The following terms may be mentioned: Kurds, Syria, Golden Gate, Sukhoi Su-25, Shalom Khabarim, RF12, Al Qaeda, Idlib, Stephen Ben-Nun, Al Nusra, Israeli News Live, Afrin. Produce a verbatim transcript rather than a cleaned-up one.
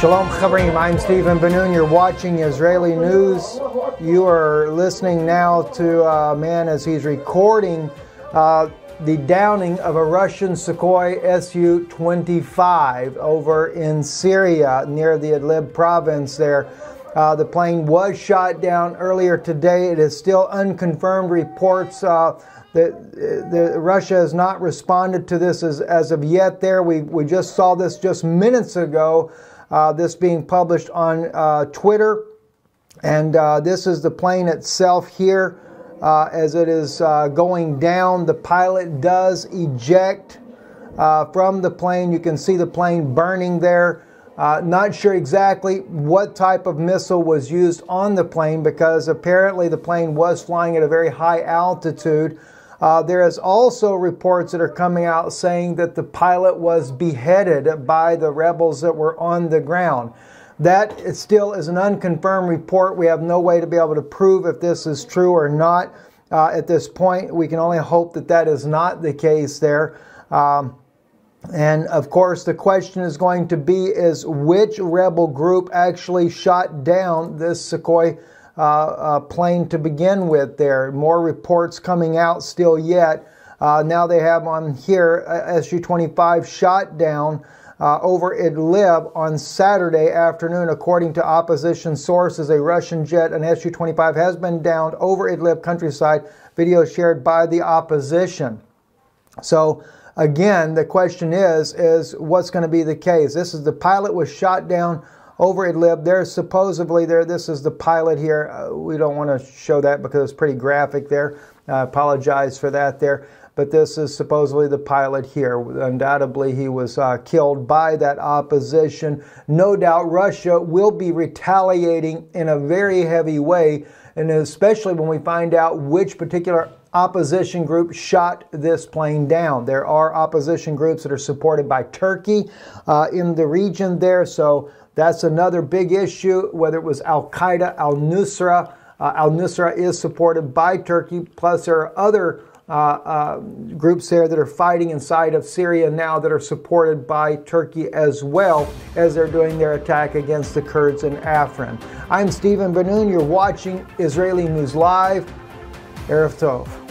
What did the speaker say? Shalom Khabarim, I'm Stephen Ben-Nun. You're watching Israeli News. You are listening now to a man as he's recording uh, the downing of a Russian Sukhoi S U twenty-five over in Syria near the Idlib province there. Uh, the plane was shot down earlier today. It is still unconfirmed reports. Uh, The, the, Russia has not responded to this as, as of yet there. We, we just saw this just minutes ago, uh, this being published on uh, Twitter. And uh, this is the plane itself here uh, as it is uh, going down. The pilot does eject uh, from the plane. You can see the plane burning there. Uh, not sure exactly what type of missile was used on the plane because apparently the plane was flying at a very high altitude. Uh, there is also reports that are coming out saying that the pilot was beheaded by the rebels that were on the ground. That is still is an unconfirmed report. We have no way to be able to prove if this is true or not uh, at this point. We can only hope that that is not the case there. Um, and of course the question is going to be is which rebel group actually shot down this Sukhoi Uh, uh, plane to begin with there. More reports coming out still yet. Uh, now they have on here uh, S U twenty-five shot down uh, over Idlib on Saturday afternoon. According to opposition sources, a Russian jet, an S U twenty-five, has been downed over Idlib countryside, video shared by the opposition. So again, the question is, is what's going to be the case? This is the pilot was shot down over Idlib. There's supposedly there, this is the pilot here. Uh, we don't want to show that because it's pretty graphic there. I uh, apologize for that there. But this is supposedly the pilot here. Undoubtedly, he was uh, killed by that opposition. No doubt Russia will be retaliating in a very heavy way, and especially when we find out which particular opposition group shot this plane down. There are opposition groups that are supported by Turkey uh, in the region there. So that's another big issue, whether it was Al Qaeda, Al Nusra. Uh, Al Nusra is supported by Turkey, plus there are other uh, uh, groups there that are fighting inside of Syria now that are supported by Turkey as well as they're doing their attack against the Kurds in Afrin. I'm Stephen Ben-Nun. You're watching Israeli News Live. R F twelve.